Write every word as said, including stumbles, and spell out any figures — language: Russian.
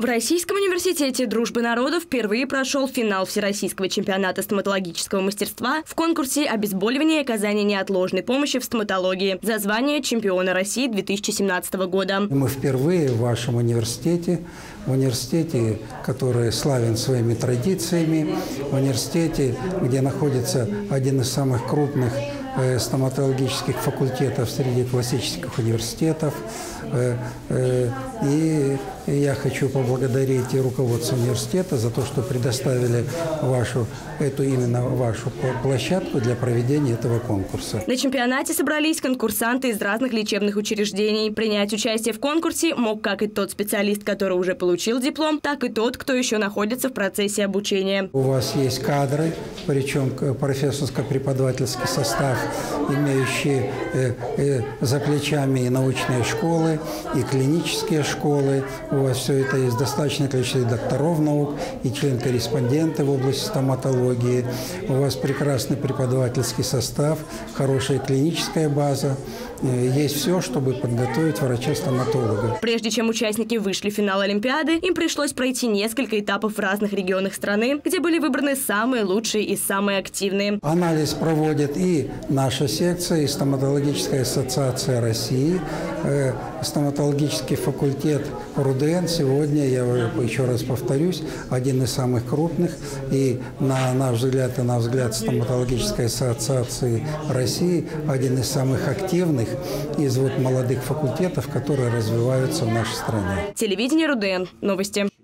В Российском университете Дружбы народов впервые прошел финал Всероссийского чемпионата стоматологического мастерства в конкурсе «Обезболивание и оказание неотложной помощи в стоматологии» за звание чемпиона России две тысячи семнадцатого года. Мы впервые в вашем университете, в университете, который славен своими традициями, в университете, где находится один из самых крупных стоматологических факультетов среди классических университетов. И я хочу поблагодарить и руководство университета за то, что предоставили вашу, эту именно вашу площадку для проведения этого конкурса. На чемпионате собрались конкурсанты из разных лечебных учреждений. Принять участие в конкурсе мог как и тот специалист, который уже получил диплом, так и тот, кто еще находится в процессе обучения. У вас есть кадры, причем профессорско-преподавательский состав, имеющие э, э, за плечами и научные школы, и клинические школы. У вас все это есть достаточное количество докторов наук и член-корреспонденты в области стоматологии. У вас прекрасный преподавательский состав, хорошая клиническая база. Есть все, чтобы подготовить врача-стоматолога. Прежде чем участники вышли в финал Олимпиады, им пришлось пройти несколько этапов в разных регионах страны, где были выбраны самые лучшие и самые активные. Анализ проводит и наша секция, и Стоматологическая ассоциация России, стоматологический факультет РУДН. Сегодня, я еще раз повторюсь, один из самых крупных. И на наш взгляд, и на взгляд Стоматологической ассоциации России, один из самых активных из вот молодых факультетов, которые развиваются в нашей стране. Телевидение РУДН. Новости.